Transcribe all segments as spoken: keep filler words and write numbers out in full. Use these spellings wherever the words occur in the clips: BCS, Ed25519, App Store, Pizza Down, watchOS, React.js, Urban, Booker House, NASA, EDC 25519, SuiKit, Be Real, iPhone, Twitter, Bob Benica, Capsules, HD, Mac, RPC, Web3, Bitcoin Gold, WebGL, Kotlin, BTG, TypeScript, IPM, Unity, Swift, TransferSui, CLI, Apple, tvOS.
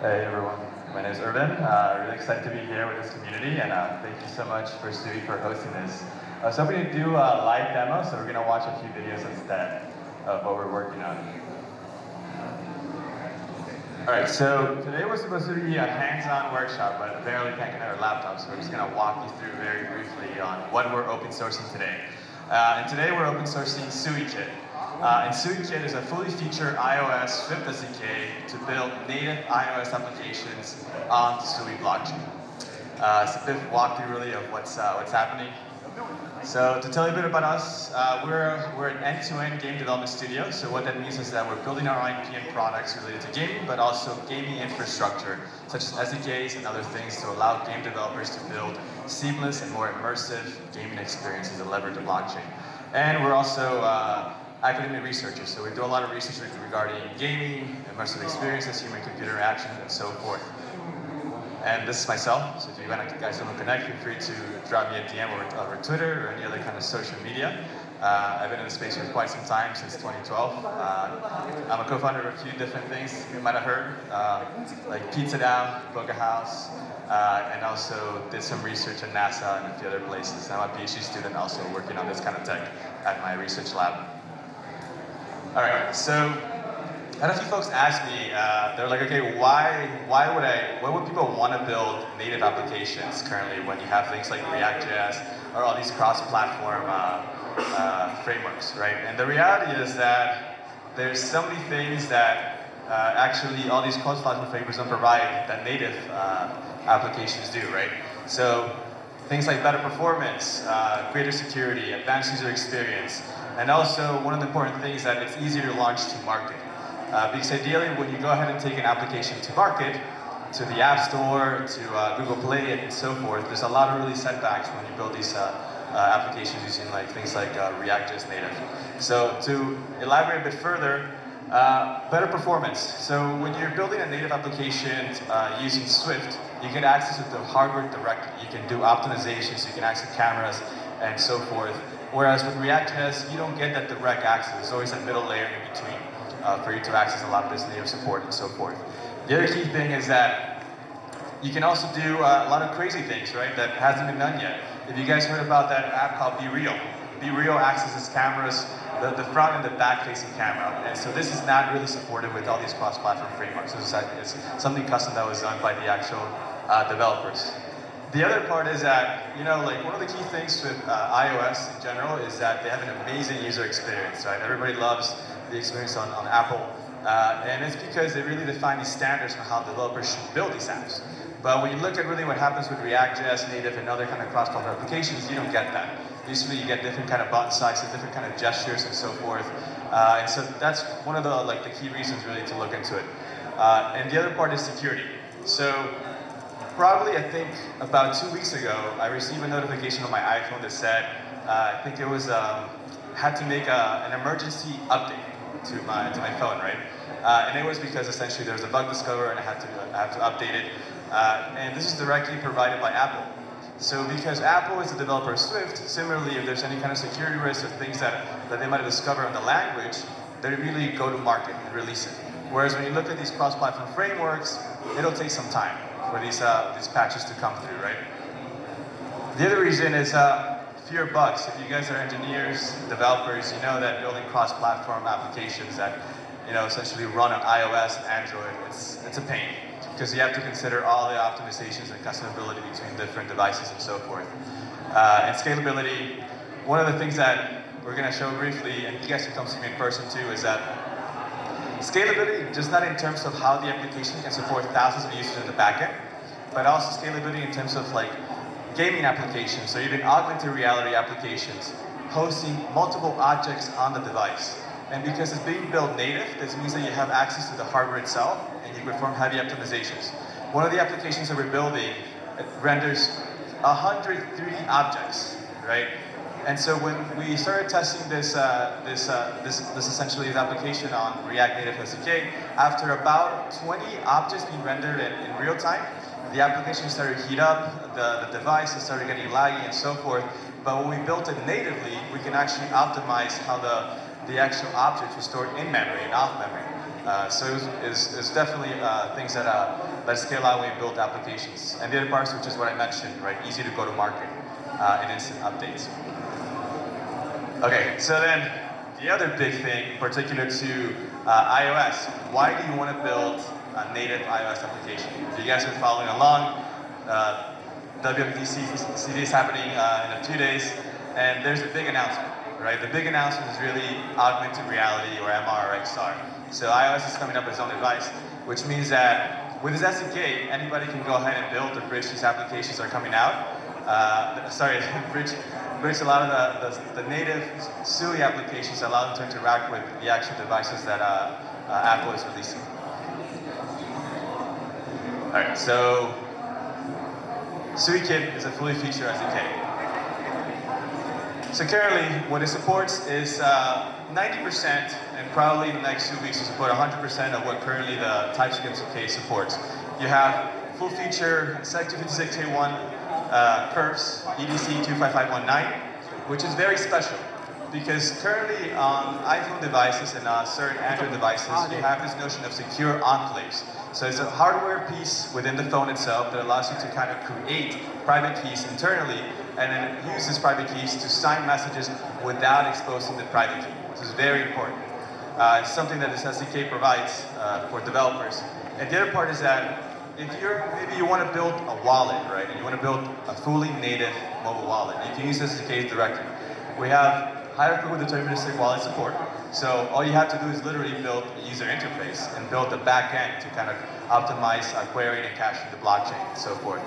Hey everyone, my name is Urban. Uh, really excited to be here with this community, and uh, thank you so much for Sui for hosting this. I was hoping to do a live demo, so we're going to watch a few videos instead of what we're working on. Alright, so today was supposed to be a hands-on workshop, but apparently can't connect our laptops, so we're just going to walk you through very briefly on what we're open sourcing today. Uh, and today we're open sourcing SuiKit. Uh, and SuiKit is a fully featured iOS Swift S D K to build native iOS applications on the Sui blockchain. Uh, it's a bit walkthrough really of what's, uh, what's happening. So to tell you a bit about us, uh, we're, we're an end-to-end game development studio. So what that means is that we're building our I P M products related to gaming, but also gaming infrastructure, such as S D Ks and other things to allow game developers to build seamless and more immersive gaming experiences that leverage the blockchain. And we're also uh, academic researchers, so we do a lot of research regarding gaming, immersive experiences, human-computer interaction, and so forth. And this is myself, so if you guys want to connect, feel free to drop me a D M over, over Twitter or any other kind of social media. Uh, I've been in the space for quite some time, since twenty twelve. Uh, I'm a co-founder of a few different things you might have heard, uh, like Pizza Down, Booker House, uh, and also did some research at NASA and a few other places. I'm a PhD student also working on this kind of tech at my research lab. All right, so I had a few folks ask me, uh, they're like, okay, why, why would I, why would people want to build native applications currently when you have things like React.js or all these cross-platform uh, uh, frameworks, right? And the reality is that there's so many things that uh, actually all these cross-platform frameworks don't provide that native uh, applications do, right? So things like better performance, uh, greater security, advanced user experience, and also one of the important things that it's easier to launch to market. Uh, because ideally, when you go ahead and take an application to market, to the App Store, to uh, Google Play, and so forth, there's a lot of really setbacks when you build these uh, uh, applications using like things like uh, React.js native. So to elaborate a bit further, uh, better performance. So when you're building a native application uh, using Swift, you can access it to hardware directly. You can do optimizations, you can access cameras, and so forth. Whereas with React.js, you don't get that direct access. There's always a middle layer in between. Uh, for you to access a lot of this native support and so forth. The other key thing is that you can also do uh, a lot of crazy things, right, that hasn't been done yet. If you guys heard about that app called Be Real, Be Real accesses cameras, the, the front and the back facing camera. And so this is not really supported with all these cross-platform frameworks. It's, it's something custom that was done by the actual uh, developers. The other part is that, you know, like one of the key things with uh, iOS in general is that they have an amazing user experience, right? Everybody loves the experience on, on Apple, uh, and it's because they really define these standards on how developers should build these apps. But when you look at really what happens with React.js native and other kind of cross-platform applications, you don't get that. Usually you get different kind of button sizes, different kind of gestures, and so forth. Uh, and so that's one of the like the key reasons really to look into it. Uh, and the other part is security. So probably I think about two weeks ago, I received a notification on my iPhone that said uh, I think it was um, had to make a, an emergency update to my to my phone, right? Uh, and it was because essentially there was a bug discovered and I had to I had to update it. Uh, and this is directly provided by Apple. So because Apple is the developer of Swift, similarly, if there's any kind of security risks or things that that they might have discovered on the language, they really go to market and release it. Whereas when you look at these cross-platform frameworks, it'll take some time for these uh, these patches to come through, right? The other reason is. Uh, Fewer bugs. If you guys are engineers, developers, you know that building cross-platform applications that, you know, essentially run on iOS and Android, it's it's a pain because you have to consider all the optimizations and customizability between different devices and so forth. Uh, and scalability. One of the things that we're going to show briefly, and you guys can come see me in person too, is that scalability, just not in terms of how the application can support thousands of users in the backend, but also scalability in terms of like. Gaming applications, so even augmented reality applications, hosting multiple objects on the device. And because it's being built native, this means that you have access to the hardware itself and you perform heavy optimizations. One of the applications that we're building renders one hundred three D objects, right? And so when we started testing this, uh, this, uh, this, this essentially is application on React Native S D K, after about twenty objects being rendered in, in real time, the application started to heat up, the, the device started getting laggy and so forth. But when we built it natively, we can actually optimize how the, the actual objects were stored in memory and off memory. Uh, so it was, it's definitely uh, things that uh, let's scale out when we build applications. And the other parts, which is what I mentioned, right? Easy to go to market uh, and instant updates. Okay, so then the other big thing, particular to uh, iOS, why do you want to build a native iOS application? If you guys are following along, uh, W W D C is happening uh, in a few days, and there's a big announcement, right? The big announcement is really augmented reality, or M R or X R. So iOS is coming up with its own device, which means that with this S D K, anybody can go ahead and build or bridge these applications that are coming out. Uh, sorry, bridge, bridge a lot of the, the, the native Sui applications that allow them to interact with the actual devices that uh, uh, Apple is releasing. All right, so SuiKit is a fully featured S D K. So currently, what it supports is uh, ninety percent, and probably in the next two weeks, will support one hundred percent of what currently the TypeScript S D K supports. You have full feature sec two fifty-six K one uh, curves, E D C two five five one nine, which is very special because currently on iPhone devices and uh, certain Android devices, you have this notion of secure enclaves. So it's a hardware piece within the phone itself that allows you to kind of create private keys internally and then use these private keys to sign messages without exposing the private key. This is very important. Uh, it's something that this S D K provides uh, for developers. And the other part is that if you're, maybe you want to build a wallet, right? And you want to build a fully native mobile wallet. You can use this S D K directly. We have hierarchical deterministic wallet support. So all you have to do is literally build a user interface and build the back end to kind of optimize uh, querying and caching the blockchain and so forth.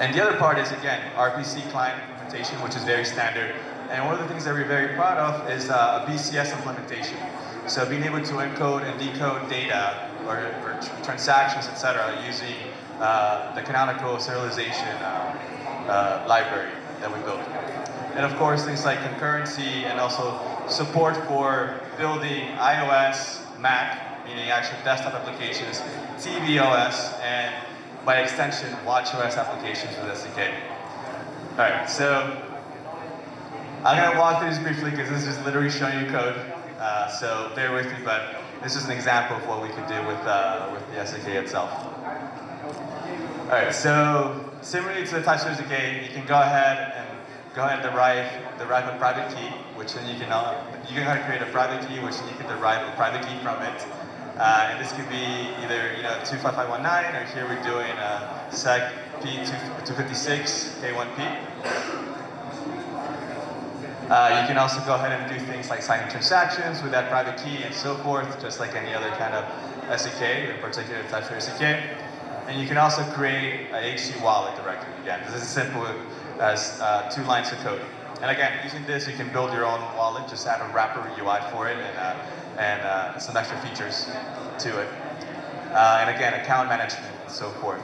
And the other part is, again, R P C client implementation, which is very standard. And one of the things that we're very proud of is uh, a B C S implementation. So being able to encode and decode data or, or tr transactions, et cetera, using uh, the canonical serialization uh, uh, library that we built. And of course, things like concurrency and also support for building iOS, Mac, meaning actual desktop applications, tvOS, and by extension, watchOS applications with S D K. All right, so I'm going to walk through this briefly because this is literally showing you code, uh, so bear with me, but this is an example of what we can do with, uh, with the S D K itself. All right, so similarly to the TypeScript S D K, you can go ahead and go ahead and derive, derive a private key, which then you can, uh, you can create a private key, which then you can derive a private key from it. Uh, and this could be either, you know, two five five one nine, or here we're doing uh, sec p two fifty-six K one P. Uh, you can also go ahead and do things like signing transactions with that private key and so forth, just like any other kind of S D K, in particular TypeScript S D K. And you can also create a H D wallet directly. Again, this is simple as uh, two lines of code. And again, using this, you can build your own wallet, just add a wrapper U I for it and, uh, and uh, some extra features to it. Uh, and again, account management and so forth.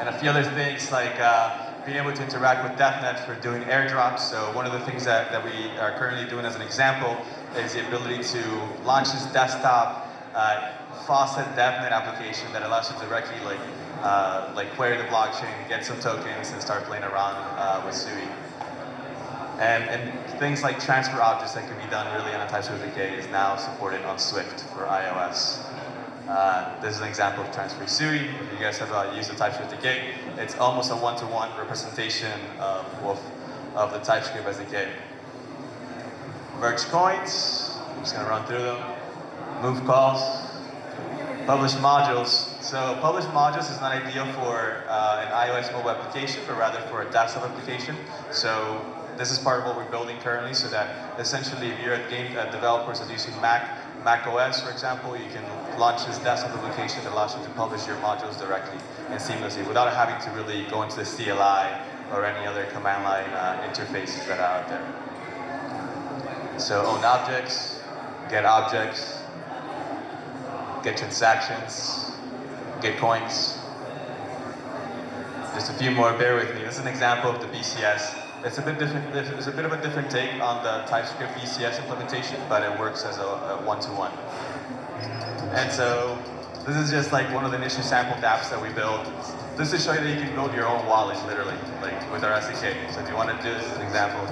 And a few other things like uh, being able to interact with DevNet for doing airdrops. So one of the things that, that we are currently doing as an example is the ability to launch this desktop uh, faucet DevNet application that allows you to directly like, uh, like query the blockchain, get some tokens, and start playing around uh, with Sui. And, and things like transfer objects that can be done really on a TypeScript S D K is now supported on Swift for iOS. Uh, this is an example of TransferSui. If you guys have uh, used the TypeScript S D K, it's almost a one-to-one representation of, of, of the TypeScript S D K. Merge coins, I'm just gonna run through them. Move calls, publish modules. So publish modules is not ideal for uh, an iOS mobile application, but rather for a desktop application. So this is part of what we're building currently, so that essentially if you're a game uh, developers that's using Mac, Mac O S, for example, you can launch this desktop application that allows you to publish your modules directly and seamlessly without having to really go into the C L I or any other command line uh, interfaces that are out there. So own objects, get objects, get transactions, get coins. Just a few more, bear with me. This is an example of the B C S. It's a bit different, it's a bit of a different take on the TypeScript B C S implementation, but it works as a one-to-one. And so this is just like one of the initial sample apps that we built. This is showing that you can build your own wallet, literally, like with our S D K. So if you want to do this as an example.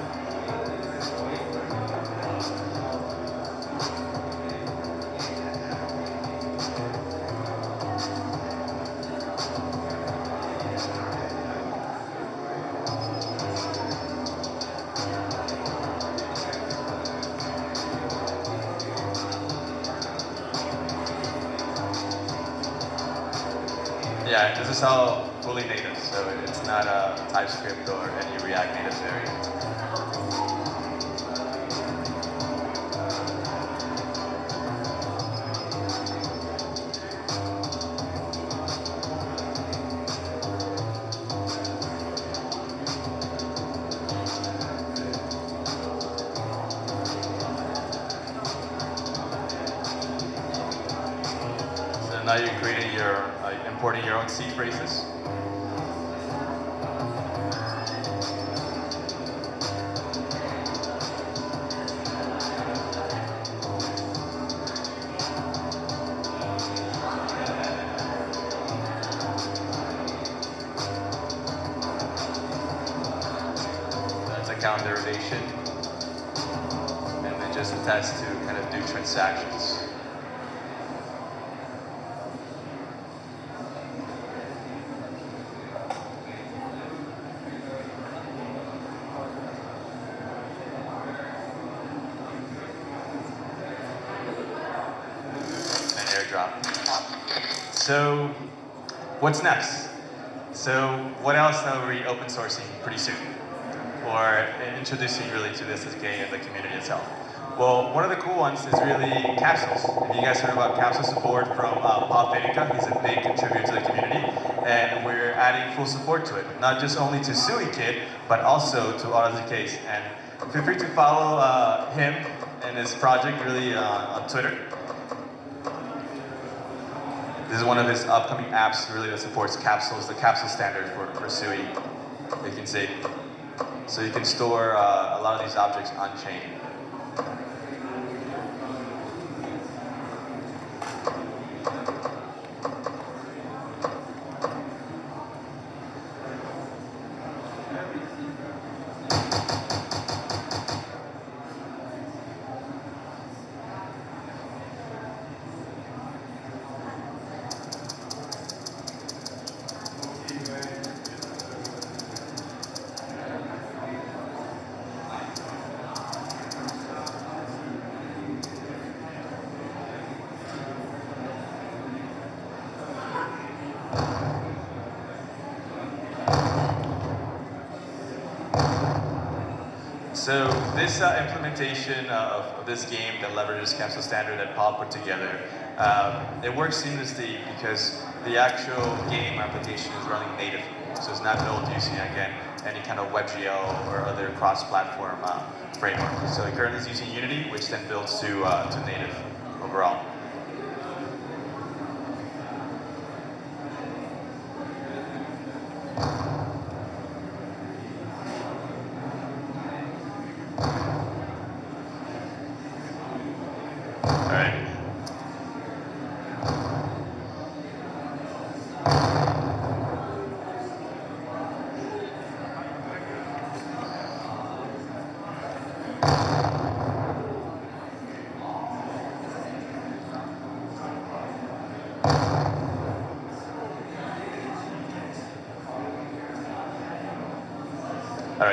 Yeah, this is all fully native, so it's not a TypeScript or any React Native variant. So now you created your importing your own C phrases. That's a count derivation. And then just a test to kind of do transactions. So, what's next? So, what else are we open sourcing pretty soon? Or introducing really to this as gay and the community itself? Well, one of the cool ones is really Capsules. If you guys heard about Capsule support from uh, Bob Benica, he's a big contributor to the community, and we're adding full support to it. Not just only to SuiKit, but also to AutoDKs. And feel free to follow uh, him and his project really uh, on Twitter. This is one of his upcoming apps really that supports Capsules, the Capsule standard for, for Sui, you can see. So you can store uh, a lot of these objects on-chain. So this uh, implementation of, of this game that leverages Capsule Standard that Paul put together, um, it works seamlessly because the actual game application is running native, so it's not built using again any kind of WebGL or other cross-platform uh, framework. So it currently is using Unity, which then builds to uh, to native overall.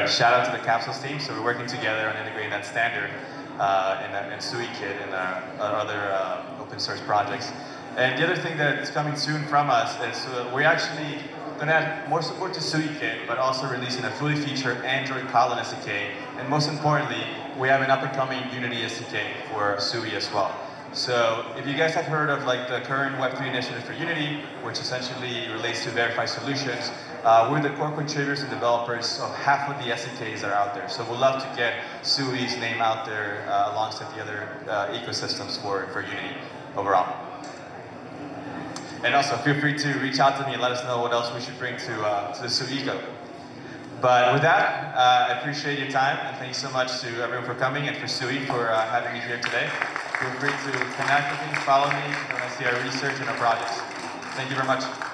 Shout out to the Capsules team. So we're working together on integrating that standard uh, in, in SuiKit and our, our other uh, open source projects. And the other thing that's coming soon from us is uh, we're actually going to add more support to SuiKit, but also releasing a fully featured Android Kotlin S D K. And most importantly, we have an up-and-coming Unity S D K for Sui as well. So if you guys have heard of like the current Web three initiative for Unity, which essentially relates to verify solutions, uh, we're the core contributors and developers of half of the S D Ks that are out there. So we'd love to get Sui's name out there uh, alongside the other uh, ecosystems for, for Unity overall. And also feel free to reach out to me and let us know what else we should bring to, uh, to the Sui eco. But with that, uh, I appreciate your time, and thank you so much to everyone for coming and for Sui for uh, having me here today. Feel free to connect with me, follow me when I see our research and our projects. Thank you very much.